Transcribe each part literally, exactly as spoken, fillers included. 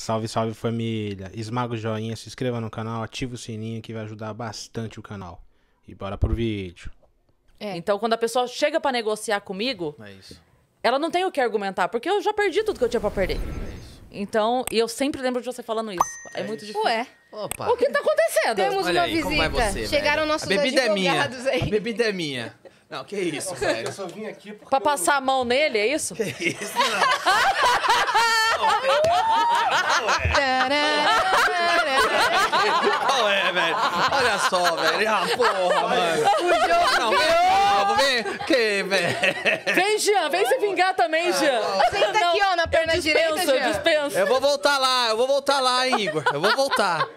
Salve, salve família! Esmaga o joinha, se inscreva no canal, ativa o sininho que vai ajudar bastante o canal. E bora pro vídeo. É, então quando a pessoa chega pra negociar comigo, é isso. Ela não tem o que argumentar, porque eu já perdi tudo que eu tinha pra perder. É isso. Então, e eu sempre lembro de você falando isso. É, é muito isso. difícil. Ué, Opa. o que tá acontecendo? Temos Olha uma aí, visita. Como vai você, Chegaram velho? nossos a bebida advogados é minha. aí. A bebida é minha. Não, que isso, velho. Eu só vim aqui porque... Pra passar a mão nele, é isso? Que isso, não. Qual é, velho? Olha só, velho. Ah, porra, mano. O jogo não, virou. Vem, que, velho? Vem, Jean. Vem se vingar também, Jean. Senta não, aqui, ó, na perna eu dispenso, direita, Jean. Eu dispenso. Eu vou voltar lá. Eu vou voltar lá, hein, Igor. Eu vou voltar.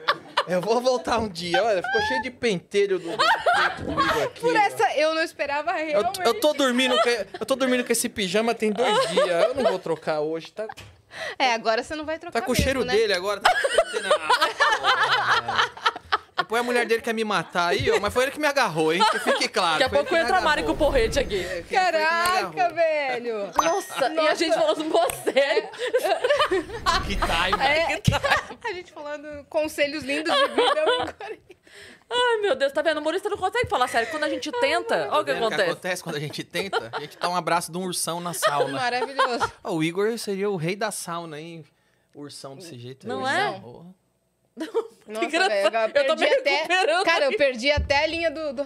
Eu vou voltar um dia, olha, ficou cheio de pentelho do, do peito comigo aqui. Por essa, mano. eu não esperava realmente. Eu, eu, tô dormindo com, eu tô dormindo com esse pijama tem dois dias, eu não vou trocar hoje, tá? É, agora você não vai trocar Tá com mesmo, o cheiro né? dele agora, tá ah, Depois a mulher dele quer me matar aí, ó, mas foi ele que me agarrou, hein, que fique claro. Daqui a pouco entra a Mari com o porrete aqui. É, Caraca, velho! Nossa, Nossa, e a gente falando com você. Que time, é, que time. A gente falando conselhos lindos de vida. Ai, meu Deus, tá vendo? O humorista não consegue falar sério. Quando a gente tenta, olha o que acontece. O que acontece quando a gente tenta? A gente dá um abraço de um ursão na sauna. Maravilhoso. Oh, o Igor seria o rei da sauna, hein? Ursão desse jeito. Não é? Nossa, velho, eu, eu tô meio até... Cara, eu perdi até a linha do... do...